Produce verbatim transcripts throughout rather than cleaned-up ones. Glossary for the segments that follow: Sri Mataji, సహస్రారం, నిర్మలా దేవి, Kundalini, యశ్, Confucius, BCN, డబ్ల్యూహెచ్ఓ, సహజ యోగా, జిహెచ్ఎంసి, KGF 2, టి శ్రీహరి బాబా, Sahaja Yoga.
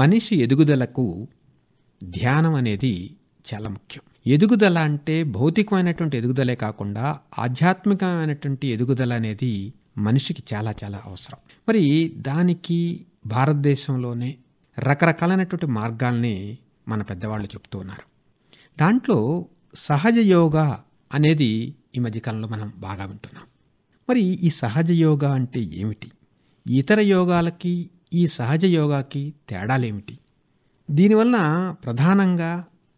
మనిషి ఎదుగుదలకు ధ్యానం అనేది చాలా ముఖ్యం. ఎదుగుదల అంటే భౌతికమైనటువంటి ఎదుగుదలే కాకుండా ఆధ్యాత్మికమైనటువంటి ఎదుగుదల అనేది మనిషికి చాలా చాలా అవసరం. మరి దానికి భారతదేశంలోనే రకరకాలైనటువంటి మార్గాల్ని మన పెద్దవాళ్ళు చెప్తూ ఉన్నారు. దాంట్లో సహజ యోగా అనేది ఈ మధ్యకాలంలో మనం బాగా వింటున్నాం. మరి ఈ సహజ యోగా అంటే ఏమిటి? ఇతర యోగాలకి ఈ సహజ యోగాకి తేడాలేమిటి? దీనివల్ల ప్రధానంగా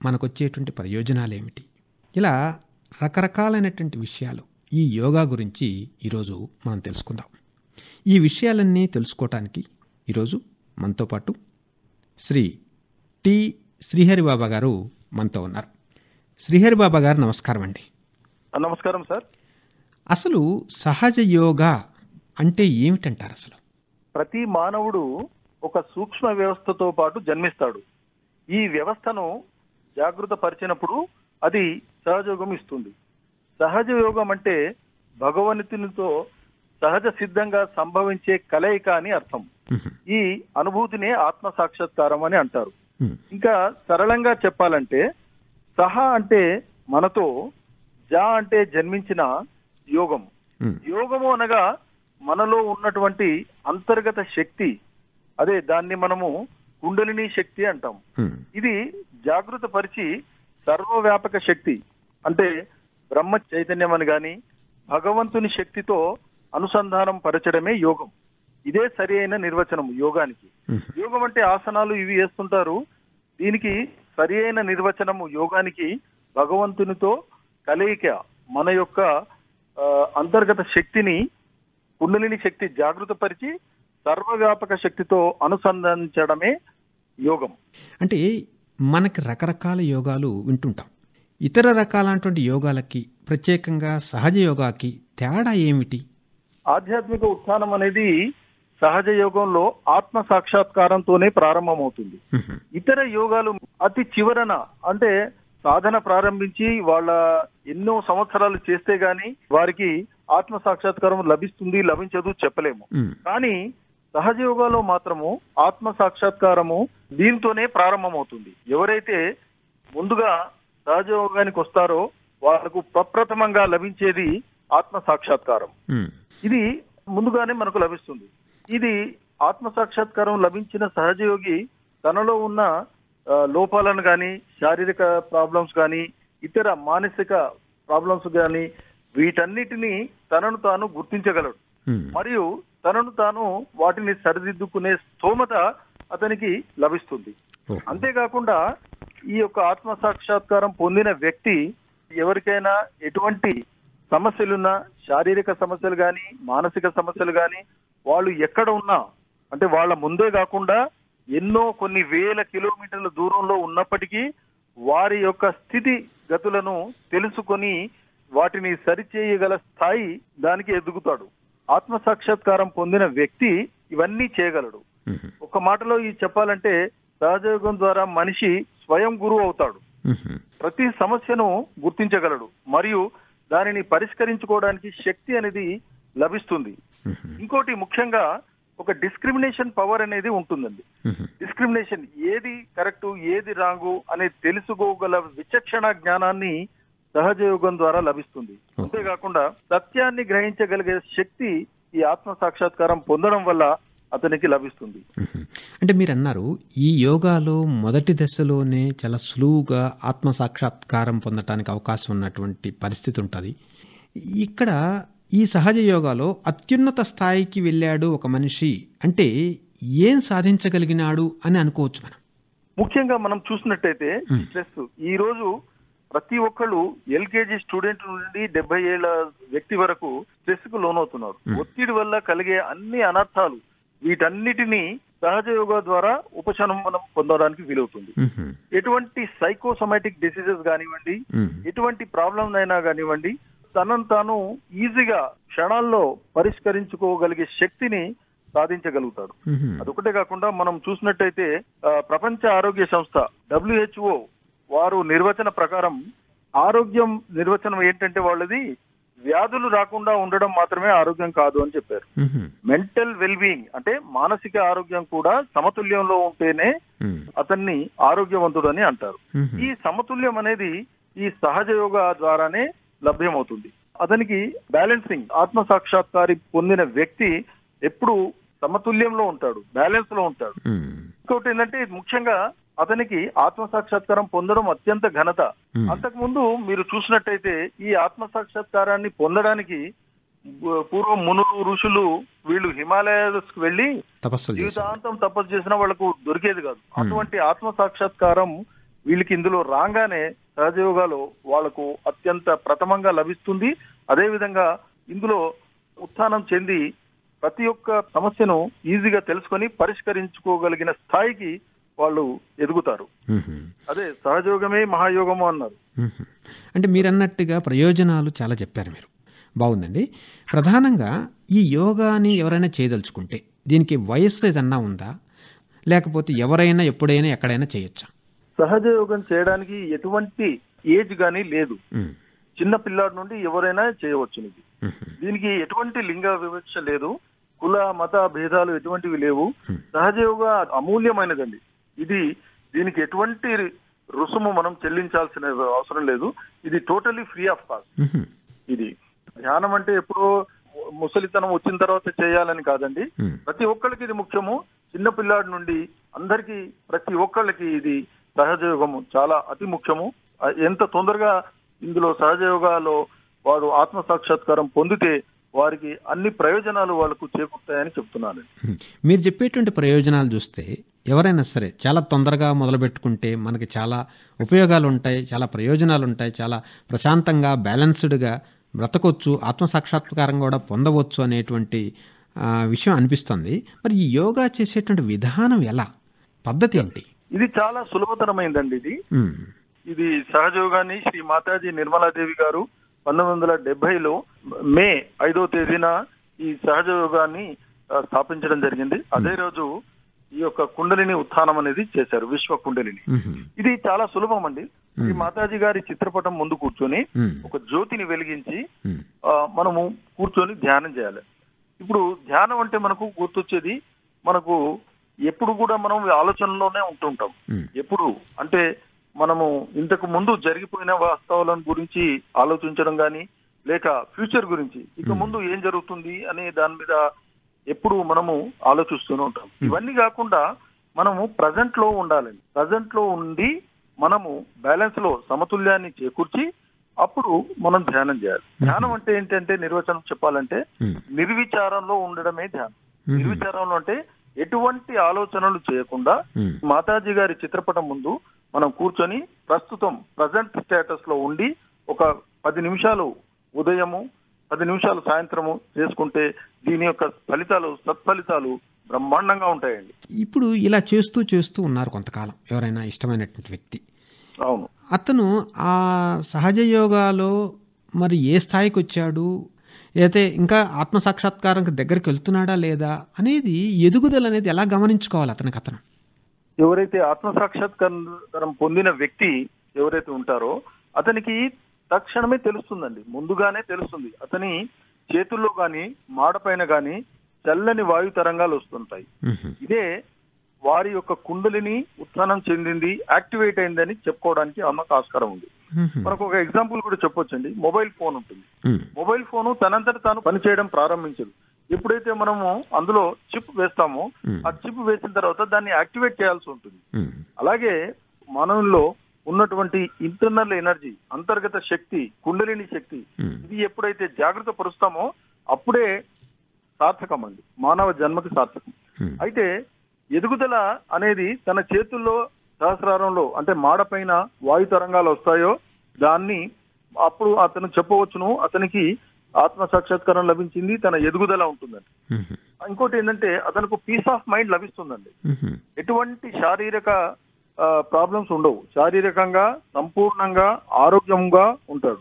మనకొచ్చేటువంటి ప్రయోజనాలేమిటి? ఇలా రకరకాలైనటువంటి విషయాలు ఈ యోగా గురించి ఈరోజు మనం తెలుసుకుందాం. ఈ విషయాలన్నీ తెలుసుకోవటానికి ఈరోజు మనతో పాటు శ్రీ టి శ్రీహరి బాబా గారు మనతో ఉన్నారు. శ్రీహరి బాబా గారు నమస్కారం అండి. నమస్కారం సార్. అసలు సహజ యోగా అంటే ఏమిటంటారు? అసలు ప్రతి మానవుడు ఒక సూక్ష్మ వ్యవస్థతో పాటు జన్మిస్తాడు. ఈ వ్యవస్థను జాగృత పరిచినప్పుడు అది సహజయోగం ఇస్తుంది. సహజ యోగం అంటే భగవంతునితో సహజ సిద్ధంగా సంభవించే కలయిక అని అర్థం. ఈ అనుభూతినే ఆత్మ సాక్షాత్కారం అని అంటారు. ఇంకా సరళంగా చెప్పాలంటే సహ అంటే మనతో, జా అంటే జన్మించిన యోగం. యోగము అనగా మనలో ఉన్నటువంటి అంతర్గత శక్తి, అదే దాన్ని మనము కుండలిని శక్తి అంటాం. ఇది జాగృత పరిచి సర్వవ్యాపక శక్తి అంటే బ్రహ్మ చైతన్యం అని గాని భగవంతుని శక్తితో అనుసంధానం పరచడమే యోగం. ఇదే సరి అయిన నిర్వచనం యోగానికి. యోగం అంటే ఆసనాలు ఇవి వేస్తుంటారు. దీనికి సరి అయిన నిర్వచనము యోగానికి భగవంతునితో కలయిక, మన యొక్క అంతర్గత శక్తిని కుండలిని శక్తి జాగృత పరిచి సర్వవ్యాపక శక్తితో అనుసంధానించడమే యోగం. అంటే మనకి రకరకాల యోగాలు వింటుంటాం. ఇతర రకాలైనటువంటి యోగాలకి, ప్రత్యేకంగా సహజ యోగాకి తేడా ఏమిటి? ఆధ్యాత్మిక ఉత్థానం అనేది సహజ యోగంలో ఆత్మ సాక్షాత్కారంతోనే ప్రారంభమవుతుంది. ఇతర యోగాలు అతి చివరన, అంటే సాధన ప్రారంభించి వాళ్ళ ఎన్నో సంవత్సరాలు చేస్తే గాని వారికి ఆత్మ సాక్షాత్కారం లభిస్తుంది లభించదు చెప్పలేము. కానీ సహజ యోగాలో మాత్రము ఆత్మ సాక్షాత్కారము దీంతోనే ప్రారంభమవుతుంది. ఎవరైతే ముందుగా సహజ యోగానికి వస్తారో వాళ్లకు ప్రప్రథమంగా లభించేది ఆత్మ సాక్షాత్కారం. ఇది ముందుగానే మనకు లభిస్తుంది. ఇది ఆత్మ సాక్షాత్కారం లభించిన సహజయోగి తనలో ఉన్న లోపాలను కానీ, శారీరక ప్రాబ్లమ్స్ కానీ, ఇతర మానసిక ప్రాబ్లమ్స్ కానీ వీటన్నిటినీ తనను తాను గుర్తించగలడు. మరియు తనను తాను వాటిని సరిదిద్దుకునే స్తోమత అతనికి లభిస్తుంది. అంతేకాకుండా ఈ యొక్క ఆత్మ సాక్షాత్కారం పొందిన వ్యక్తి ఎవరికైనా ఎటువంటి సమస్యలున్నా, శారీరక సమస్యలు కానీ మానసిక సమస్యలు కానీ, వాళ్ళు ఎక్కడ ఉన్నా, అంటే వాళ్ళ ముందే కాకుండా ఎన్నో కొన్ని వేల కిలోమీటర్ల దూరంలో ఉన్నప్పటికీ వారి యొక్క స్థితి గతులను తెలుసుకొని వాటిని సరిచేయగల స్థాయి దానికి ఎదుగుతాడు. ఆత్మ సాక్షాత్కారం పొందిన వ్యక్తి ఇవన్నీ చేయగలడు. ఒక మాటలో ఇది చెప్పాలంటే సహజయోగం ద్వారా మనిషి స్వయం గురువు అవుతాడు. ప్రతి సమస్యను గుర్తించగలడు మరియు దానిని పరిష్కరించుకోవడానికి శక్తి అనేది లభిస్తుంది. ఇంకోటి ముఖ్యంగా ఒక డిస్క్రిమినేషన్ పవర్ అనేది ఉంటుందండి. డిస్క్రిమినేషన్, ఏది కరెక్టు ఏది రాంగు అనేది తెలుసుకోగల విచక్షణ జ్ఞానాన్ని సహజయోగం ద్వారా లభిస్తుంది. అంతేకాకుండా సత్యాన్ని గ్రహించగలిగే శక్తి ఈ ఆత్మ సాక్షాత్కారం పొందడం వల్ల అతనికి లభిస్తుంది. అంటే మీరు అన్నారు ఈ యోగాలో మొదటి దశలోనే చాలా సులువుగా ఆత్మ సాక్షాత్కారం పొందటానికి అవకాశం ఉన్నటువంటి పరిస్థితి ఉంటుంది. ఇక్కడ ఈ సహజ యోగాలో అత్యున్నత స్థాయికి వెళ్ళాడు ఒక మనిషి అంటే ఏం సాధించగలిగినాడు అని అనుకోవచ్చు మనం. ముఖ్యంగా మనం చూసినట్టయితే స్ట్రెస్, ఈ రోజు ప్రతి ఒక్కళ్ళు ఎల్కేజీ స్టూడెంట్ నుండి డెబ్బై ఏళ్ల వ్యక్తి వరకు స్ట్రెస్ కు లోనవుతున్నారు. ఒత్తిడి వల్ల కలిగే అన్ని అనర్థాలు వీటన్నిటినీ సహజ యోగా ద్వారా ఉపశమనం పొందడానికి వీలవుతుంది. ఎటువంటి సైకోసోమాటిక్ డిసీజెస్ కానివ్వండి, ఎటువంటి ప్రాబ్లమ్స్ అయినా కానివ్వండి, తనను తాను ఈజీగా క్షణాల్లో పరిష్కరించుకోగలిగే శక్తిని సాధించగలుగుతాడు. అదొకటే కాకుండా మనం చూసినట్టయితే ప్రపంచ ఆరోగ్య సంస్థ డబ్ల్యూహెచ్ఓ వారు నిర్వచన ప్రకారం ఆరోగ్యం నిర్వచనం ఏంటంటే వాళ్ళది వ్యాధులు రాకుండా ఉండడం మాత్రమే ఆరోగ్యం కాదు అని చెప్పారు. మెంటల్ వెల్ బీయింగ్ అంటే మానసిక ఆరోగ్యం కూడా సమతుల్యంలో ఉంటేనే అతన్ని ఆరోగ్యవంతుడు అని అంటారు. ఈ సమతుల్యం అనేది ఈ సహజ యోగా ద్వారానే లభ్యమవుతుంది. అతనికి బ్యాలెన్సింగ్ ఆత్మ సాక్షాత్కారి పొందిన వ్యక్తి ఎప్పుడు సమతుల్యంలో ఉంటాడు, బ్యాలెన్స్ లో ఉంటాడు. ఇంకోటి ఏంటంటే ముఖ్యంగా అతనికి ఆత్మ సాక్షాత్కారం పొందడం అత్యంత ఘనత. అంతకుముందు మీరు చూసినట్టయితే ఈ ఆత్మ సాక్షాత్కారాన్ని పొందడానికి పూర్వం మునులు ఋషులు వీళ్ళు హిమాలయాస్ కు వెళ్లి జీవితాంతం తపస్సు చేసిన వాళ్ళకు దొరికేది కాదు. అటువంటి ఆత్మ సాక్షాత్కారం వీళ్ళకి ఇందులో రాగానే సహజయోగాలో వాళ్లకు అత్యంత ప్రథమంగా లభిస్తుంది. అదేవిధంగా ఇందులో ఉత్థానం చెంది ప్రతి ఒక్క సమస్యను ఈజీగా తెలుసుకొని పరిష్కరించుకోగలిగిన స్థాయికి వాళ్ళు ఎదుగుతారు. అదే సహజయోగమే మహాయోగము అన్నారు. అంటే మీరు అన్నట్టుగా ప్రయోజనాలు చాలా చెప్పారు మీరు, బాగుందండి. ప్రధానంగా ఈ యోగాని ఎవరైనా చేయదలుచుకుంటే దీనికి వయస్సు ఏదన్నా ఉందా, లేకపోతే ఎవరైనా ఎప్పుడైనా ఎక్కడైనా చేయొచ్చా? సహజయోగం చేయడానికి ఎటువంటి ఏజ్ కానీ లేదు, చిన్న పిల్లాడి నుండి ఎవరైనా చేయవచ్చు. దీనికి ఎటువంటి లింగ వివక్ష లేదు, కుల మత భేదాలు ఎటువంటివి లేవు. సహజయోగా అమూల్యమైనదండి ఇది, దీనికి ఎటువంటి రుసుము మనం చెల్లించాల్సిన అవసరం లేదు. ఇది టోటలీ ఫ్రీ ఆఫ్ కాస్ట్. ఇది ధ్యానం అంటే ఎప్పుడో ముసలితనం వచ్చిన తర్వాత చేయాలని కాదండి, ప్రతి ఒక్కరికి ఇది ముఖ్యము. చిన్న పిల్లాడి నుండి అందరికీ, ప్రతి ఒక్కళ్ళకి ఇది సహజయోగము చాలా అతి ముఖ్యము. ఎంత తొందరగా ఇందులో సహజయోగాలో వారు ఆత్మ సాక్షాత్కారం పొందితే వారికి అన్ని ప్రయోజనాలు వాళ్ళకు చేకూరుతాయని చెప్తున్నాను. మీరు చెప్పేటువంటి ప్రయోజనాలు చూస్తే ఎవరైనా సరే చాలా తొందరగా మొదలుపెట్టుకుంటే మనకి చాలా ఉపయోగాలు ఉంటాయి, చాలా ప్రయోజనాలు ఉంటాయి, చాలా ప్రశాంతంగా బ్యాలెన్స్డ్గా బ్రతకొచ్చు, ఆత్మసాక్షాత్కారం కూడా పొందవచ్చు అనేటువంటి విషయం అనిపిస్తుంది. మరి ఈ యోగా చేసేటువంటి విధానం ఎలా, పద్ధతి ఏంటి? ఇది చాలా సులభతరమైందండి. ఇది ఇది సహజయోగాన్ని శ్రీ మాతాజీ నిర్మలా దేవి గారు పంతొమ్మిది వందల డెబ్బైలో మే ఐదో తేదీన ఈ సహజయోగాన్ని స్థాపించడం జరిగింది. అదే రోజు ఈ యొక్క కుండలిని ఉత్థానం అనేది చేశారు, విశ్వ కుండలిని. ఇది చాలా సులభం అండి. శ్రీ మాతాజీ గారి చిత్రపటం ముందు కూర్చొని ఒక జ్యోతిని వెలిగించి మనము కూర్చొని ధ్యానం చేయాలి. ఇప్పుడు ధ్యానం అంటే మనకు గుర్తొచ్చేది, మనకు ఎప్పుడు కూడా మనం ఆలోచనలోనే ఉంటుంటాం. ఎప్పుడు అంటే మనము ఇంతకు ముందు జరిగిపోయిన వాస్తవాల గురించి ఆలోచించడం కానీ, లేక ఫ్యూచర్ గురించి ఇక ముందు ఏం జరుగుతుంది అనే దాని మీద ఎప్పుడు మనము ఆలోచిస్తూనే ఉంటాం. ఇవన్నీ కాకుండా మనము ప్రజెంట్ లో ఉండాలండి. ప్రజెంట్ లో ఉండి మనము బ్యాలెన్స్ లో సమతుల్యాన్ని చేకూర్చి అప్పుడు మనం ధ్యానం చేయాలి. ధ్యానం అంటే ఏంటంటే నిర్వచనం చెప్పాలంటే నిర్విచారంలో ఉండడమే ధ్యానం. నిర్విచారంలో అంటే ఎటువంటి ఆలోచనలు చేయకుండా మాతాజీ గారి చిత్రపటం ముందు మనం కూర్చొని ప్రస్తుతం ప్రజెంట్ స్టేటస్ లో ఉండి ఒక పది నిమిషాలు ఉదయము, పది నిమిషాలు సాయంత్రము చేసుకుంటే దీని యొక్క ఫలితాలు, సత్ఫలితాలు బ్రహ్మాండంగా ఉంటాయండి. ఇప్పుడు ఇలా చేస్తూ చేస్తూ ఉన్నారు కొంతకాలం ఎవరైనా ఇష్టమైనటువంటి వ్యక్తి, అవును, అతను ఆ సహజ యోగాలో మరి ఏ స్థాయికి వచ్చాడు, అయితే ఇంకా ఆత్మసాక్షాత్కారానికి దగ్గరికి వెళ్తున్నాడా లేదా అనేది, ఎదుగుదల అనేది ఎలా గమనించుకోవాలి అతనికి? అతను ఎవరైతే ఆత్మసాక్షాత్కారం పొందిన వ్యక్తి ఎవరైతే ఉంటారో అతనికి తక్షణమే తెలుస్తుందండి, ముందుగానే తెలుస్తుంది. అతని చేతుల్లో కానీ మాడపైన కానీ చల్లని వాయు తరంగాలు వస్తుంటాయి. ఇదే వారి యొక్క కుండలిని ఉత్థానం చెందింది, యాక్టివేట్ అయిందని చెప్పుకోవడానికి ఆమెకు ఆస్కారం ఉంది. మనకు ఒక ఎగ్జాంపుల్ కూడా చెప్పొచ్చండి. మొబైల్ ఫోన్ ఉంటుంది, మొబైల్ ఫోను తనంతట తాను పనిచేయడం ప్రారంభించదు. ఎప్పుడైతే మనము అందులో చిప్ వేస్తామో ఆ చిప్ వేసిన తర్వాత దాన్ని యాక్టివేట్ చేయాల్సి ఉంటుంది. అలాగే మనలో ఉన్నటువంటి ఇంటర్నల్ ఎనర్జీ, అంతర్గత శక్తి, కుండలిని శక్తి, ఇది ఎప్పుడైతే జాగ్రత్త పరుస్తామో అప్పుడే సార్థకం అండి, మానవ జన్మకి సార్థకం. అయితే ఎదుగుదల అనేది తన చేతుల్లో సహస్రారంలో అంటే మాడపైన వాయు తరంగాలు వస్తాయో దాన్ని అప్పుడు అతను చెప్పవచ్చును అతనికి ఆత్మ సాక్షాత్కారం లభించింది, తన ఎదుగుదల ఉంటుందండి. ఇంకోటి ఏంటంటే అతనికి పీస్ ఆఫ్ మైండ్ లభిస్తుందండి. ఎటువంటి శారీరక ప్రాబ్లమ్స్ ఉండవు, శారీరకంగా సంపూర్ణంగా ఆరోగ్యంగా ఉంటాడు.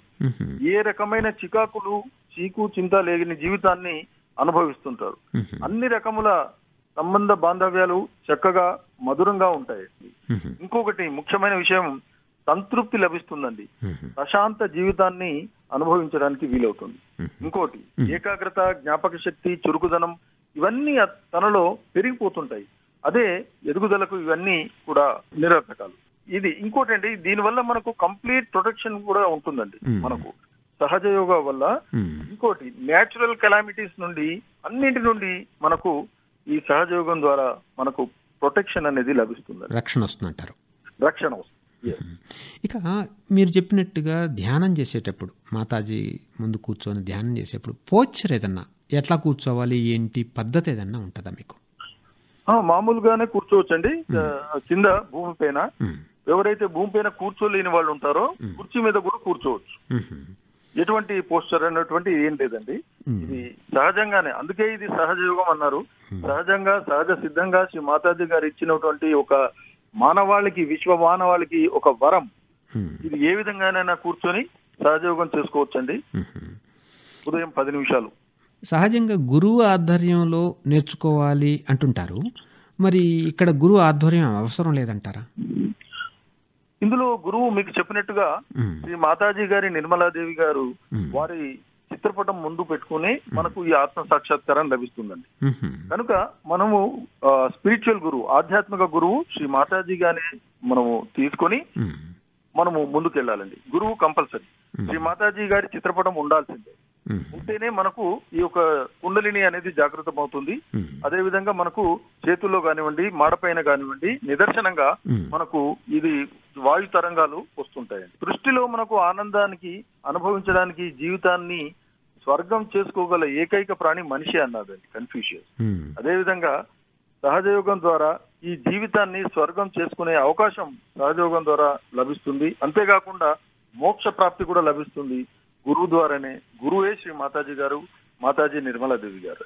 ఏ రకమైన చికాకులు, చీకు చింత లేని జీవితాన్ని అనుభవిస్తుంటారు. అన్ని రకముల సంబంధ బాంధవ్యాలు చక్కగా మధురంగా ఉంటాయి. ఇంకొకటి ముఖ్యమైన విషయం, సంతృప్తి లభిస్తుందండి, ప్రశాంత జీవితాన్ని అనుభవించడానికి వీలవుతుంది. ఇంకోటి ఏకాగ్రత, జ్ఞాపక శక్తి, చురుకుదనం ఇవన్నీ తనలో పెరిగిపోతుంటాయి. అదే ఎదుగుదలకు ఇవన్నీ కూడా నిరోధకాలు. ఇది ఇంకోటి అండి, దీనివల్ల మనకు కంప్లీట్ ప్రొటెక్షన్ కూడా ఉంటుందండి మనకు సహజ యోగా వల్ల. ఇంకోటి న్యాచురల్ కెలామిటీస్ నుండి అన్నింటి నుండి మనకు ఈ సహజ యోగం ద్వారా మనకు ప్రొటెక్షన్ అనేది లభిస్తుంది, రక్షణ వస్తుందంటారు. రక్షణ వస్తుంది. ఇక మీరు చెప్పినట్టుగా ధ్యానం చేసేటప్పుడు మాతాజీ ముందు కూర్చొని ధ్యానం చేసేప్పుడు పోస్చర్ ఏదన్నా ఎట్లా కూర్చోవాలి, ఏంటి పద్ధతి ఏదన్నా ఉంటుందా మీకు? మామూలుగానే కూర్చోవచ్చండి కింద భూమి పైన. ఎవరైతే భూమి పైన కూర్చోలేని వాళ్ళు ఉంటారో కుర్చీ మీద కూడా కూర్చోవచ్చు. ఎటువంటి పోస్చర్ అనేటువంటి ఏం లేదండి, ఇది సహజంగానే. అందుకే ఇది సహజ యోగం అన్నారు. సహజంగా సహజ సిద్ధంగా శ్రీ మాతాజీ గారు ఇచ్చినటువంటి ఒక మానవాళికి, విశ్వ మానవాళికి ఒక వరం ఇది. ఏ విధంగానైనా కూర్చొని సహజయోగం చేసుకోవచ్చండి. ఉదయం పది నిమిషాలు సహజంగా గురువు ఆధ్వర్యంలో నేర్చుకోవాలి అంటుంటారు. మరి ఇక్కడ గురువు ఆధ్వర్యం అవసరం లేదంటారా? ఇందులో గురువు మీకు చెప్పినట్టుగా శ్రీ మాతాజీ గారి, నిర్మలాదేవి గారు వారి చిత్రపటం ముందు పెట్టుకుని మనకు ఈ ఆత్మ సాక్షాత్కారం లభిస్తుందండి. కనుక మనము స్పిరిచువల్ గురువు, ఆధ్యాత్మిక గురువు శ్రీ మాతాజీగానే మనము తీసుకొని మనము ముందుకెళ్లాలండి. గురువు కంపల్సరీ, శ్రీ మాతాజీ గారి చిత్రపటం ఉండాల్సిందే. ఉంటేనే మనకు ఈ యొక్క కుండలిని అనేది జాగృతం అవుతుంది. అదేవిధంగా మనకు చేతుల్లో కానివ్వండి, మాడపైన కానివ్వండి, నిదర్శనంగా మనకు ఇది వాయు తరంగాలు వస్తుంటాయండి. దృష్టిలో మనకు ఆనందానికి అనుభవించడానికి జీవితాన్ని స్వర్గం చేసుకోగల ఏకైక ప్రాణి మనిషి అన్నదండి కన్ఫ్యూషియస్. అదేవిధంగా సహజయోగం ద్వారా ఈ జీవితాన్ని స్వర్గం చేసుకునే అవకాశం సహజయోగం ద్వారా లభిస్తుంది. అంతేకాకుండా మోక్ష ప్రాప్తి కూడా లభిస్తుంది గురువు ద్వారానే. గురువే శ్రీ మాతాజీ గారు, మాతాజీ నిర్మలాదేవి గారు.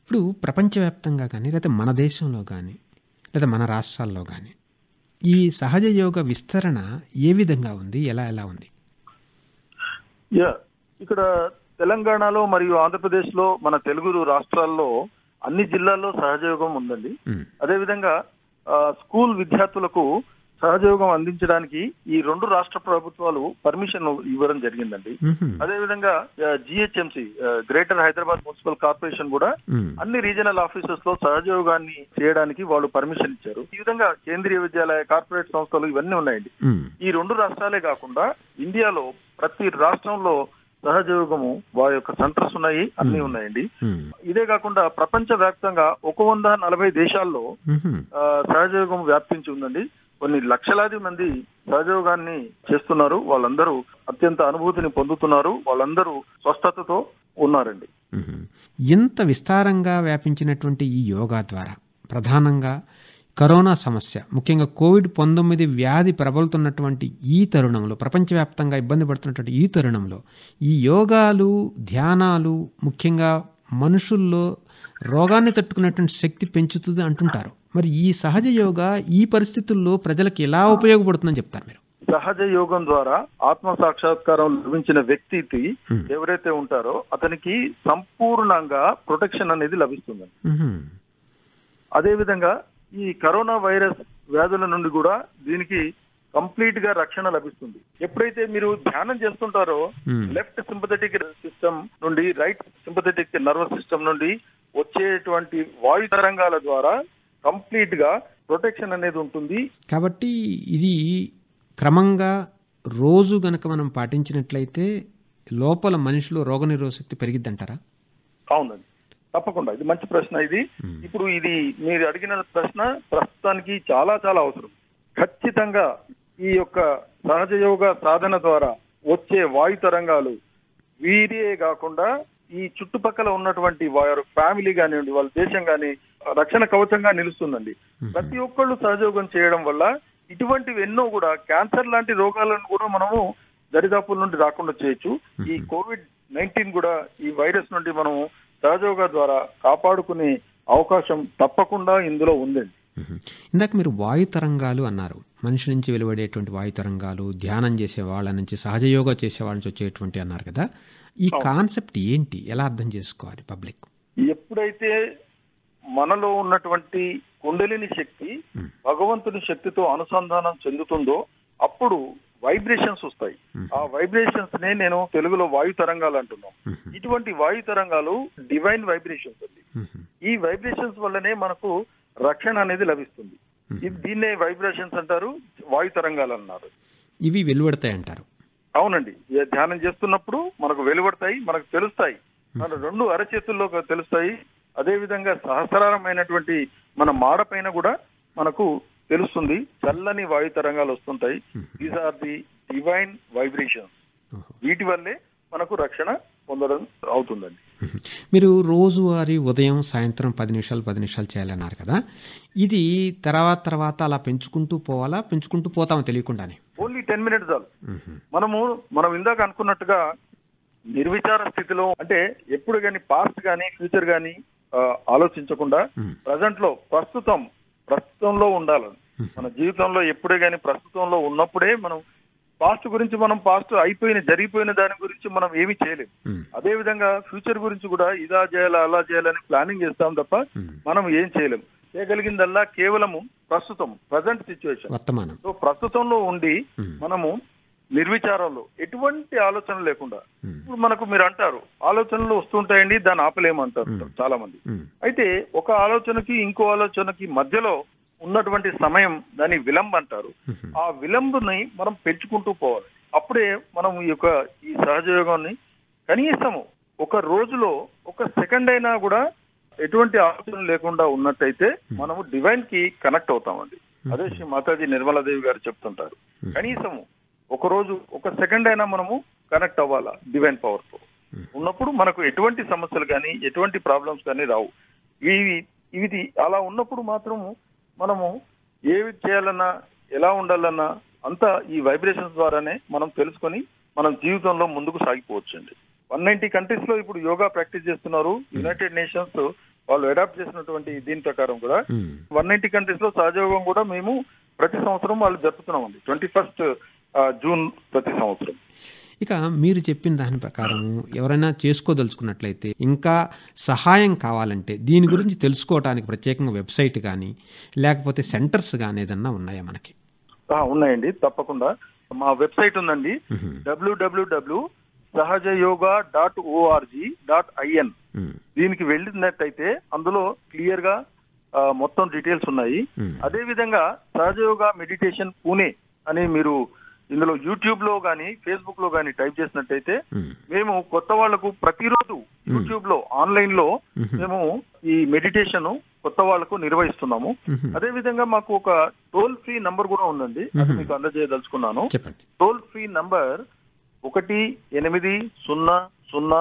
ఇప్పుడు ప్రపంచవ్యాప్తంగా కానీ, లేదా మన దేశంలో కానీ, లేదా మన రాష్ట్రాల్లో కానీ ఈ సహజ యోగ విస్తరణ ఏ విధంగా ఉంది, ఎలా ఎలా ఉంది? యా, ఇక్కడ తెలంగాణలో మరియు ఆంధ్రప్రదేశ్లో, మన తెలుగు రాష్ట్రాల్లో అన్ని జిల్లాల్లో సహజయోగం ఉందండి. అదేవిధంగా స్కూల్ విద్యార్థులకు సహజయోగం అందించడానికి ఈ రెండు రాష్ట్ర ప్రభుత్వాలు పర్మిషన్ ఇవ్వడం జరిగిందండి. అదేవిధంగా జిహెచ్ఎంసి, greater Hyderabad municipal corporation కూడా అన్ని రీజనల్ ఆఫీసెస్ లో సహజయోగాన్ని చేయడానికి వాళ్ళు పర్మిషన్ ఇచ్చారు. ఈ విధంగా కేంద్రీయ విద్యాలయ, కార్పొరేట్ సంస్థలు ఇవన్నీ ఉన్నాయండి. ఈ రెండు రాష్ట్రాలే కాకుండా ఇండియాలో ప్రతి రాష్ట్రంలో సహజయోగము వారి యొక్క సెంటర్స్ ఉన్నాయి, అన్ని ఉన్నాయండి. ఇదే కాకుండా ప్రపంచ వ్యాప్తంగా ఒక వంద నలభై దేశాల్లో సహజయోగం వ్యాపించి ఉందండి. కొన్ని లక్షలాది మంది సహజయోగాన్ని చేస్తున్నారు. వాళ్ళందరూ అత్యంత అనుభూతిని పొందుతున్నారు, వాళ్ళందరూ స్వస్థతతో ఉన్నారండి. ఇంత విస్తారంగా వ్యాపించినటువంటి ఈ యోగా ద్వారా ప్రధానంగా కరోనా సమస్య, ముఖ్యంగా కోవిడ్ పంతొమ్మిది వ్యాధి ప్రబలుతున్నటువంటి ఈ తరుణంలో, ప్రపంచవ్యాప్తంగా ఇబ్బంది పడుతున్నటువంటి ఈ తరుణంలో ఈ యోగాలు, ధ్యానాలు ముఖ్యంగా మనుషుల్లో రోగాన్ని తట్టుకునేటువంటి శక్తి పెంచుతుంది అంటుంటారు. మరి ఈ సహజ యోగా ఈ పరిస్థితుల్లో ప్రజలకు ఎలా ఉపయోగపడుతుందని చెప్తారు మీరు? సహజ యోగం ద్వారా ఆత్మ సాక్షాత్కారం లభించిన వ్యక్తికి ఎవరైతే ఉంటారో అతనికి సంపూర్ణంగా ప్రొటెక్షన్ అనేది లభిస్తుంది. అదేవిధంగా ఈ కరోనా వైరస్ వ్యాధుల నుండి కూడా దీనికి కంప్లీట్ గా రక్షణ లభిస్తుంది. ఎప్పుడైతే మీరు ధ్యానం చేస్తుంటారో లెఫ్ట్ సింపథెటిక్ సిస్టమ్ నుండి రైట్ సింపథెటిక్ నర్వస్ సిస్టమ్ నుండి వచ్చేటువంటి వాయు తరంగాల ద్వారా కంప్లీట్ గా ప్రొటెక్షన్ అనేది ఉంటుంది. కాబట్టి ఇది క్రమంగా రోజు గనక మనం పాటించినట్లయితే లోపల మనిషిలో రోగనిరోధక శక్తి పెరిగిద్ది అంటారా? అవునండి, తప్పకుండా. ఇది మంచి ప్రశ్న. ఇది ఇప్పుడు ఇది మీరు అడిగిన ప్రశ్న ప్రస్తుతానికి చాలా చాలా అవసరం. ఖచ్చితంగా ఈ యొక్క సహజయోగ సాధన ద్వారా వచ్చే వాయు తరంగాలు వీరే కాకుండా ఈ చుట్టుపక్కల ఉన్నటువంటి వారి ఫ్యామిలీ కానివ్వండి, వాళ్ళ దేశం కానీ రక్షణ కవచంగా నిలుస్తుందండి. ప్రతి ఒక్కళ్ళు సహజయోగం చేయడం వల్ల ఇటువంటివి ఎన్నో కూడా క్యాన్సర్ లాంటి రోగాలను కూడా మనము దరిదాపుల నుండి రాకుండా చేయొచ్చు. ఈ కోవిడ్ నైన్టీన్ కూడా ఈ వైరస్ నుండి మనము సహజయోగ ద్వారా కాపాడుకునే అవకాశం తప్పకుండా ఇందులో ఉందండి. ఇందాక మీరు వాయు తరంగాలు అన్నారు, మనిషి నుంచి వెలువడేటువంటి వాయు తరంగాలు, ధ్యానం చేసే వాళ్ళ నుంచి, సహజయోగా చేసే వాళ్ళ నుంచి వచ్చేటువంటి అన్నారు కదా. ఈ కాన్సెప్ట్ ఏంటి, ఎలా అర్థం చేసుకోవాలి పబ్లిక్? ఎప్పుడైతే మనలో ఉన్నటువంటి కుండలిని శక్తి భగవంతుని శక్తితో అనుసంధానం చెందుతుందో అప్పుడు వైబ్రేషన్స్ వస్తాయి. ఆ వైబ్రేషన్స్ నే నేను తెలుగులో వాయు తరంగాలు అంటున్నాం. ఇటువంటి వాయు తరంగాలు డివైన్ వైబ్రేషన్స్ అండి. ఈ వైబ్రేషన్స్ వల్లనే మనకు రక్షణ అనేది లభిస్తుంది. దీన్నే వైబ్రేషన్స్ అంటారు, వాయు తరంగాలు అన్నారు. ఇవి వెలువడతాయి అంటారు. అవునండి, ధ్యానం చేస్తున్నప్పుడు మనకు వెలువడతాయి, మనకు తెలుస్తాయి, మన రెండు అరచేతుల్లో తెలుస్తాయి. అదేవిధంగా సహస్రారమైనటువంటి మన మాడ పైన కూడా మనకు తెలుస్తుంది, చల్లని వాయు తరంగాలు వస్తుంటాయి. These are the divine vibrations. వీటి వల్లే మనకు రక్షణ పొందడం అవుతుందండి. మీరు రోజువారీ ఉదయం సాయంత్రం పది నిమిషాలు పది నిమిషాలు చేయాలన్నారు కదా, ఇది తర్వాత తర్వాత అలా పెంచుకుంటూ పోవాలా? పెంచుకుంటూ పోతాము తెలియకుండానే. ఓన్లీ టెన్ మినిట్స్ చాలు. మనము మనం ఇందాక అనుకున్నట్టుగా నిర్విచార స్థితిలో, అంటే ఎప్పుడు కానీ పాస్ట్ కానీ ఫ్యూచర్ కానీ ఆలోచించకుండా ప్రజెంట్ లో ప్రస్తుతం ప్రస్తుతంలో ఉండాలని. మన జీవితంలో ఎప్పుడే కానీ ప్రస్తుతంలో ఉన్నప్పుడే మనం పాస్ట్ గురించి, మనం పాస్ట్ అయిపోయిన జరిగిపోయిన దాని గురించి మనం ఏమీ చేయలేము. అదే విధంగా ఫ్యూచర్ గురించి కూడా ఇలా చేయాలా అలా చేయాలని ప్లానింగ్ చేస్తాం తప్ప మనం ఏం చేయలేము. చేయగలిగిందల్లా కేవలము ప్రస్తుతం, ప్రజెంట్ సిచ్యువేషన్. సో ప్రస్తుతంలో ఉండి మనము నిర్విచారంలో ఎటువంటి ఆలోచన లేకుండా, ఇప్పుడు మనకు మీరు అంటారు ఆలోచనలు వస్తుంటాయండి, దాన్ని ఆపలేమంటారు చాలా మంది. అయితే ఒక ఆలోచనకి ఇంకో ఆలోచనకి మధ్యలో ఉన్నటువంటి సమయం దాన్ని విలంబ అంటారు. ఆ విలంబని మనం పెంచుకుంటూ పోవాలి. అప్పుడే మనం ఈ యొక్క ఈ సహజయోగాన్ని కనీసము ఒక రోజులో ఒక సెకండ్ అయినా కూడా ఎటువంటి ఆలోచన లేకుండా ఉన్నట్టయితే మనము డివైన్ కి కనెక్ట్ అవుతామండి. అదే శ్రీ మాతాజీ నిర్మలా దేవి గారు చెప్తుంటారు, కనీసము ఒకరోజు ఒక సెకండ్ అయినా మనము కనెక్ట్ అవ్వాలా డివైన్ పవర్ తో. ఉన్నప్పుడు మనకు ఎటువంటి సమస్యలు కానీ ఎటువంటి ప్రాబ్లమ్స్ కానీ రావు. ఇవి ఇది అలా ఉన్నప్పుడు మాత్రము మనము ఏవి చేయాలన్నా ఎలా ఉండాలన్నా అంతా ఈ వైబ్రేషన్స్ ద్వారానే మనం తెలుసుకొని మనం జీవితంలో ముందుకు సాగిపోవచ్చు అండి. వన్ నైన్టీ కంట్రీస్ లో ఇప్పుడు యోగా ప్రాక్టీస్ చేస్తున్నారు. యునైటెడ్ నేషన్స్ వాళ్ళు అడాప్ట్ చేసినటువంటి దీని ప్రకారం కూడా వన్ నైన్టీ కంట్రీస్ లో సహజయోగం కూడా మేము ప్రతి సంవత్సరం వాళ్ళు జరుపుతున్నాం అండి, ట్వంటీ ఫస్ట్ జూన్ ప్రతి సంవత్సరం. ఇక మీరు చెప్పిన దాని ప్రకారం ఎవరైనా చేసుకోదలుచుకున్నట్లయితే, ఇంకా సహాయం కావాలంటే దీని గురించి తెలుసుకోవడానికి ప్రత్యేకంగా వెబ్సైట్ కానీ లేకపోతే సెంటర్స్ కానీ ఏదన్నా ఉన్నాయా మనకి? ఉన్నాయండి, తప్పకుండా. మా వెబ్సైట్ ఉందండి, WWW dot Sahajayoga dot ORG dot IN. దీనికి వెళ్ళినట్టయితే అందులో క్లియర్ గా మొత్తం డీటెయిల్స్ ఉన్నాయి. అదేవిధంగా సహజయోగా మెడిటేషన్ పూణే అని మీరు ఇందులో యూట్యూబ్ లో కానీ ఫేస్బుక్ లో కానీ టైప్ చేసినట్టయితే మేము కొత్త వాళ్లకు ప్రతిరోజు యూట్యూబ్ లో ఆన్లైన్ లో మేము ఈ మెడిటేషన్ కొత్త వాళ్లకు నిర్వహిస్తున్నాము. అదే విధంగా మాకు ఒక టోల్ ఫ్రీ నంబర్ కూడా ఉందండి, అది మీకు అందజేయదలుచుకున్నాను. టోల్ ఫ్రీ నంబర్ ఒకటి ఎనిమిది సున్నా సున్నా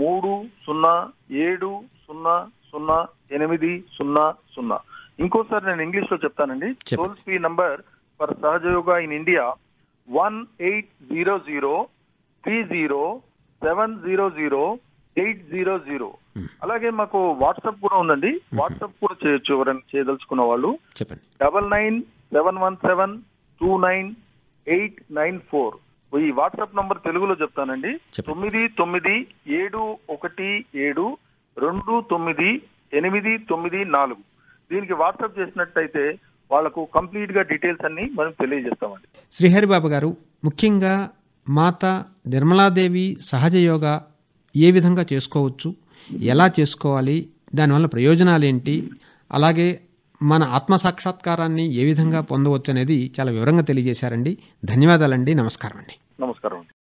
మూడు సున్నా ఏడు సున్నా సున్నా ఎనిమిది సున్నా సున్నా. ఇంకోసారి నేను ఇంగ్లీష్ లో చెప్తానండి. Toll free number for Sahajayoga in India one eight zero zero three zero seven zero zero eight zero zero. అలాగే మాకు వాట్సాప్ కూడా ఉందండి, వాట్సాప్ కూడా చేయొచ్చు ఎవరైనా చేయదలుచుకున్న వాళ్ళు. చెప్పండి, double nine seven one seven two nine eight nine four. ఈ వాట్సాప్ నంబర్ తెలుగులో చెప్తానండి, తొమ్మిది తొమ్మిది ఏడు ఒకటి ఏడు రెండు తొమ్మిది ఎనిమిది తొమ్మిది నాలుగు. దీనికి వాట్సాప్ చేసినట్టయితే వాళ్లకు కంప్లీట్ గా డీటెయిల్స్ అన్ని మనం తెలియజేస్తామండి. శ్రీహరి బాబా గారు, ముఖ్యంగా మాత నిర్మలాదేవి సహజ యోగా ఏ విధంగా చేసుకోవచ్చు, ఎలా చేసుకోవాలి, దానివల్ల ప్రయోజనాలేంటి, అలాగే మన ఆత్మ సాక్షాత్కారాన్ని ఏ విధంగా పొందవచ్చు అనేది చాలా వివరంగా తెలియజేశారండి. ధన్యవాదాలండి. నమస్కారం అండి. నమస్కారం అండి.